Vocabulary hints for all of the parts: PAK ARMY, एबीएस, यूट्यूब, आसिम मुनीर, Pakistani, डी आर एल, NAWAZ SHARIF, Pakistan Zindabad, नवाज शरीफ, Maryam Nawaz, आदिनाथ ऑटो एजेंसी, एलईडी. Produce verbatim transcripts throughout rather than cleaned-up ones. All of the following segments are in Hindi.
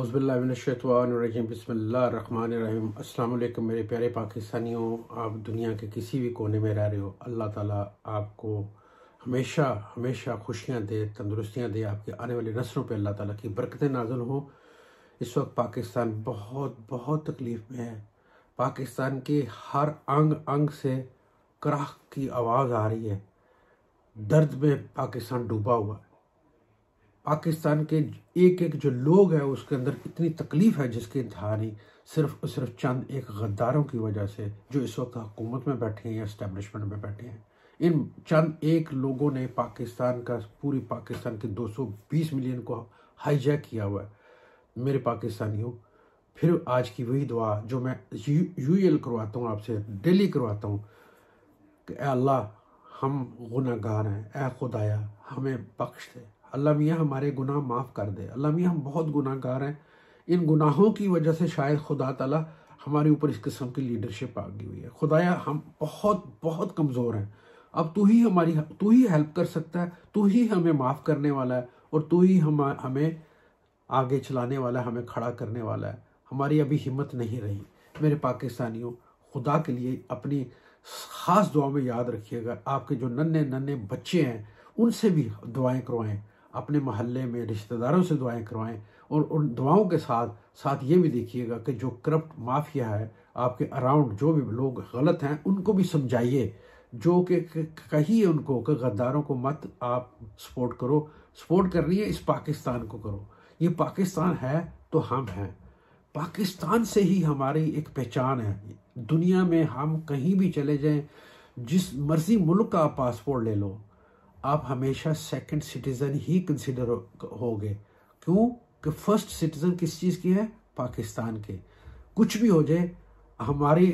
औज़ुबिल्लाहिमिनश्शैतानिर्रजीम बिस्मिल्लाहिर्रहमानिर्रहीम। अस्सलाम वालेकुम मेरे प्यारे पाकिस्तानियों, आप दुनिया के किसी भी कोने में रह रहे हो, अल्लाह ताला आपको हमेशा हमेशा खुशियाँ दे, तंदुरुस्तियाँ दे, आपके आने वाली नस्लों पे अल्लाह ताला की बरकतें नाज़िल हों। इस वक्त पाकिस्तान बहुत बहुत तकलीफ़ में है। पाकिस्तान के हर अंग अंग से कराह की आवाज़ आ रही है, दर्द में पाकिस्तान डूबा हुआ है। पाकिस्तान के एक एक जो लोग हैं उसके अंदर इतनी तकलीफ़ है जिसके इंतहा नहीं, सिर्फ और सिर्फ चंद एक गद्दारों की वजह से जो इस वक्त हुकूमत में बैठे हैं या इस्टेब्लिशमेंट में बैठे हैं। इन चंद एक लोगों ने पाकिस्तान का, पूरी पाकिस्तान के दो सौ बीस मिलियन को हाईजैक किया हुआ है। मेरे पाकिस्तानियों, फिर आज की वही दुआ जो मैं यू एल करवाता हूँ, आपसे डेली करवाता हूँ कि ए अल्लाह हम गुनाहगार हैं, ए खुदाया हमें बख्श दे, अल्लाह मियाँ हमारे गुनाह माफ़ कर दे, अल्लाह मियाँ हम बहुत गुनाहगार हैं। इन गुनाहों की वजह से शायद खुदा ताला हमारे ऊपर इस किस्म की लीडरशिप आ गई हुई है। खुदाया हम बहुत बहुत कमज़ोर हैं, अब तू ही हमारी तू ही हेल्प कर सकता है, तू ही हमें माफ़ करने वाला है और तू ही हम हमें आगे चलाने वाला है, हमें खड़ा करने वाला है। हमारी अभी हिम्मत नहीं रही। मेरे पाकिस्तानियों, खुदा के लिए अपनी ख़ास दुआ में याद रखिएगा। आपके जो नन्हे नन्हे बच्चे हैं उनसे भी दुआएँ करवाएँ, अपने महल्ले में रिश्तेदारों से दुआएं करवाएं और उन दुआओं के साथ साथ ये भी देखिएगा कि जो करप्ट माफिया है आपके अराउंड, जो भी लोग गलत हैं उनको भी समझाइए, जो कि कहिए उनको कि गद्दारों को मत आप सपोर्ट करो, सपोर्ट कर रही है इस पाकिस्तान को करो। ये पाकिस्तान है तो हम हैं, पाकिस्तान से ही हमारी एक पहचान है। दुनिया में हम कहीं भी चले जाएँ, जिस मर्जी मुल्क का आप पासपोर्ट ले लो, आप हमेशा सेकंड सिटीज़न ही कंसिडर होगे। क्यों कि फर्स्ट सिटीज़न किस चीज़ की है? पाकिस्तान के। कुछ भी हो जाए हमारे,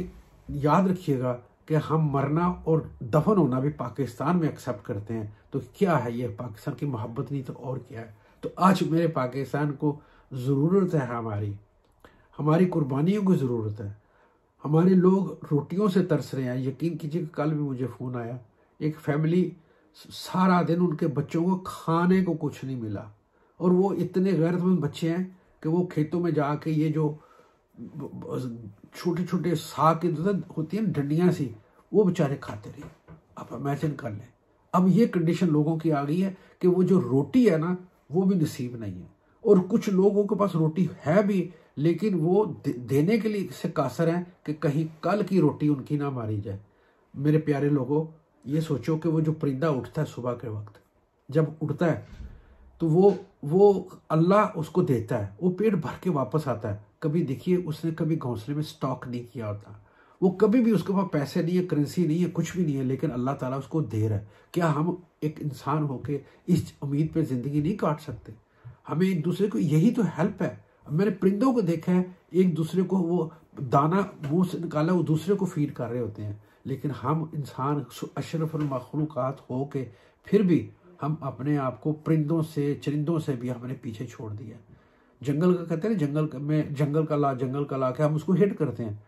याद रखिएगा कि हम मरना और दफन होना भी पाकिस्तान में एक्सेप्ट करते हैं। तो क्या है ये पाकिस्तान की मोहब्बत नहीं तो और क्या है। तो आज मेरे पाकिस्तान को ज़रूरत है, हमारी हमारी कुर्बानियों की ज़रूरत है। हमारे लोग रोटियों से तरस रहे हैं। यकीन कीजिए, कल भी मुझे फ़ोन आया, एक फैमिली, सारा दिन उनके बच्चों को खाने को कुछ नहीं मिला और वो इतने गैरतमंद बच्चे हैं कि वो खेतों में जाके ये जो छोटे छोटे साग की होती हैं डंडियाँ सी, वो बेचारे खाते रहे। आप इमेजिन कर लें, अब ये कंडीशन लोगों की आ गई है कि वो जो रोटी है ना वो भी नसीब नहीं है। और कुछ लोगों के पास रोटी है भी, लेकिन वो दे, देने के लिए से कासर हैं कि कहीं कल की रोटी उनकी ना मारी जाए। मेरे प्यारे लोगों, ये सोचो कि वो जो परिंदा उठता है सुबह के वक्त, जब उठता है तो वो वो अल्लाह उसको देता है, वो पेट भर के वापस आता है। कभी देखिए उसने कभी घोंसले में स्टॉक नहीं किया होता, वो कभी भी, उसके पास पैसे नहीं है, करेंसी नहीं है, कुछ भी नहीं है, लेकिन अल्लाह ताला उसको दे रहा है। क्या हम एक इंसान होके इस उम्मीद पर ज़िंदगी नहीं काट सकते? हमें एक दूसरे को, यही तो हेल्प है। मैंने परिंदों को देखा है, एक दूसरे को, वो दाना मुँह से निकाला वो दूसरे को फीड कर रहे होते हैं। लेकिन हम इंसान अशरफुल मखलूक़ात हो के फिर भी हम अपने आप को परिंदों से, चरिंदों से भी हमने पीछे छोड़ दिया। जंगल का कहते हैं ना, जंगल में जंगल का ला जंगल का ला के हम उसको हिट करते हैं।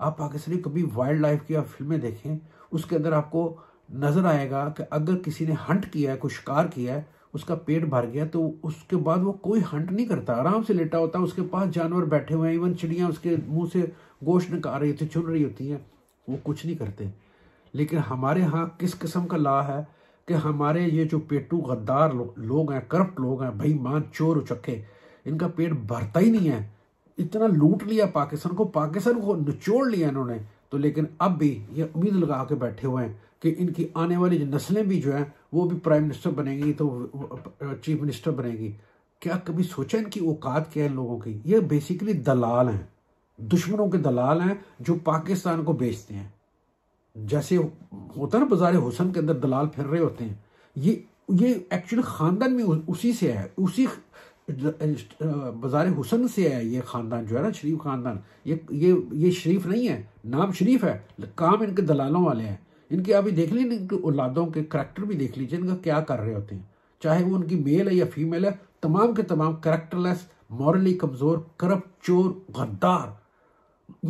आप पाकिस्तानी कभी वाइल्ड लाइफ की आप फिल्में देखें, उसके अंदर आपको नज़र आएगा कि अगर किसी ने हंट किया है, कोई शिकार किया है, उसका पेट भर गया तो उसके बाद वो कोई हंट नहीं करता, आराम से लेटा होता है। उसके पास जानवर बैठे हुए हैं, इवन चिड़ियाँ उसके मुँह से गोश्त निकाल रही होती, चुन रही होती हैं, वो कुछ नहीं करते। लेकिन हमारे यहाँ किस किस्म का ला है कि हमारे ये जो पेटू गद्दार लो, लोग हैं, करप्ट लोग हैं, बेईमान, चोर उचक्के, इनका पेट भरता ही नहीं है। इतना लूट लिया पाकिस्तान को, पाकिस्तान को निचोड़ लिया इन्होंने तो। लेकिन अब भी ये उम्मीद लगा के बैठे हुए हैं कि इनकी आने वाली नस्लें भी जो हैं वो भी प्राइम मिनिस्टर बनेगी, तो चीफ मिनिस्टर बनेगी। क्या कभी सोचा इनकी औकात क्या है इन लोगों की? ये बेसिकली दलाल हैं, दुश्मनों के दलाल हैं जो पाकिस्तान को बेचते हैं। जैसे होता है ना बाजार हुसन के अंदर दलाल फिर रहे होते हैं, ये ये एक्चुअल ख़ानदान में उसी से है, उसी बाजार हुसन से है। ये ख़ानदान जो है ना, शरीफ ख़ानदान, ये ये ये शरीफ नहीं है, नाम शरीफ है, काम इनके दलालों वाले हैं। इनके अभी देख लीजिए, इनके औलादों के करैक्टर भी देख लीजिए, इनका क्या कर रहे होते हैं, चाहे वो उनकी मेल है या फीमेल है, तमाम के तमाम करैक्टरलेस, मॉरली कमज़ोर, करप्ट, चोर, गद्दार।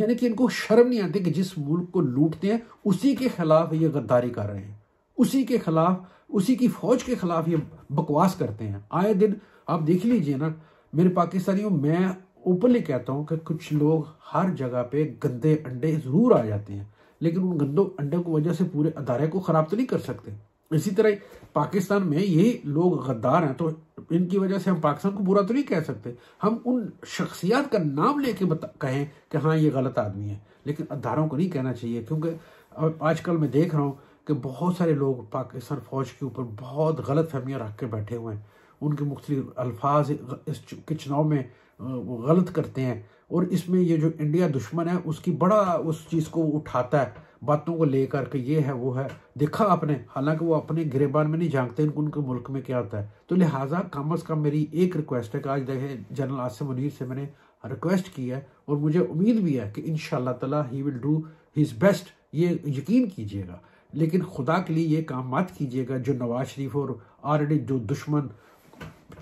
यानी कि इनको शर्म नहीं आती कि जिस मुल्क को लूटते हैं उसी के खिलाफ ये गद्दारी कर रहे हैं, उसी के खिलाफ, उसी की फौज के खिलाफ ये बकवास करते हैं। आए दिन आप देख लीजिए ना, मेरे पाकिस्तानियों, मैं ओपनली कहता हूँ कि कुछ लोग हर जगह पे गंदे अंडे ज़रूर आ जाते हैं, लेकिन उन गंदों अंडों की वजह से पूरे अदारे को ख़राब तो नहीं कर सकते। इसी तरह पाकिस्तान में यही लोग गद्दार हैं, तो इनकी वजह से हम पाकिस्तान को बुरा तो नहीं कह सकते। हम उन शख्सियात का नाम लेके बता कहें कि हाँ ये गलत आदमी है, लेकिन अदारों को नहीं कहना चाहिए। क्योंकि आजकल मैं देख रहा हूँ कि बहुत सारे लोग पाकिस्तान फ़ौज के ऊपर बहुत गलत फहमियाँ रख के बैठे हुए हैं, उनके मुख्तलिफ अल्फाज इस के चुनाव में गलत करते हैं, और इसमें ये जो इंडिया दुश्मन है उसकी बड़ा उस चीज़ को उठाता है, बातों को लेकर के ये है वो है, देखा आपने। हालांकि वो अपने गिरेबान में नहीं झांकते इनको उनके मुल्क में क्या होता है। तो लिहाजा कम अज़ कम मेरी एक रिक्वेस्ट है कि आज देखें जनरल आसिम मुनीर से मैंने रिक्वेस्ट की है, और मुझे उम्मीद भी है कि इंशाअल्लाह ताला ही विल डू हिज बेस्ट, ये यकीन कीजिएगा। लेकिन खुदा के लिए ये काम मत कीजिएगा जो नवाज शरीफ और ऑलरेडी जो दुश्मन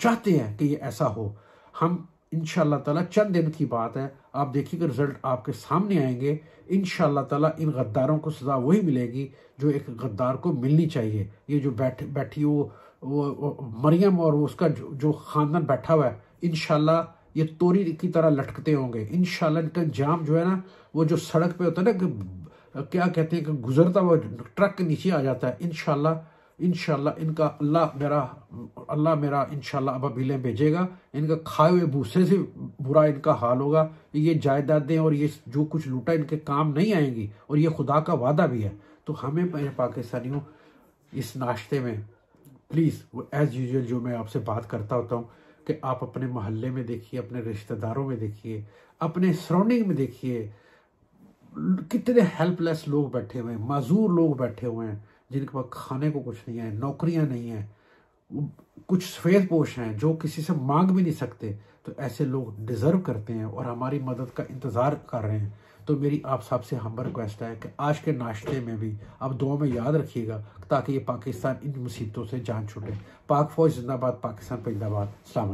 चाहते हैं कि ये ऐसा हो। हम इंशाअल्लाह ताला, चंद दिन की बात है, आप देखिएगा रिजल्ट आपके सामने आएंगे। इंशाअल्लाह ताला इन गद्दारों को सज़ा वही मिलेगी जो एक गद्दार को मिलनी चाहिए। ये जो बैठ बैठी वो, वो, वो मरियम और उसका जो, जो ख़ानदान बैठा हुआ है, इंशाअल्लाह ये तोरी की तरह लटकते होंगे। इंशाअल्लाह इनका जाम जो है ना, वो जो सड़क पे होता है ना कि क्या कहते हैं कि गुजरता हुआ ट्रक के नीचे आ जाता है, इंशाअल्लाह इंशाल्लाह इनका अल्लाह मेरा अल्लाह मेरा इंशाल्लाह अबाबीलें भेजेगा। इनका खाए हुए भूसे से बुरा इनका हाल होगा। ये जायदादें और ये जो कुछ लूटा इनके काम नहीं आएंगी, और ये खुदा का वादा भी है। तो हमें मेरे पाकिस्तानियों इस नाश्ते में प्लीज़ वो एज़ यूजुअल जो मैं आपसे बात करता होता हूँ कि आप अपने महल्ले में देखिए, अपने रिश्तेदारों में देखिए, अपने सराउंडिंग में देखिए, कितने हेल्पलेस लोग बैठे हुए हैं, माजूर लोग बैठे हुए हैं जिनके पास खाने को कुछ नहीं है, नौकरियां नहीं हैं, कुछ सफ़ेद पोश हैं जो किसी से मांग भी नहीं सकते। तो ऐसे लोग डिज़र्व करते हैं और हमारी मदद का इंतज़ार कर रहे हैं। तो मेरी आप सब से हम रिक्वेस्ट है कि आज के नाश्ते में भी आप दुआ में याद रखिएगा, ताकि ये पाकिस्तान इन मुसीबतों से जान छूटे। पाक फौज जिंदाबाद, पाकिस्तान जिंदाबाद। अस्सलाम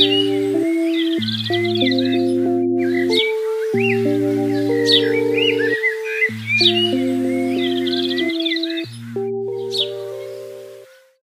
वालेकुम।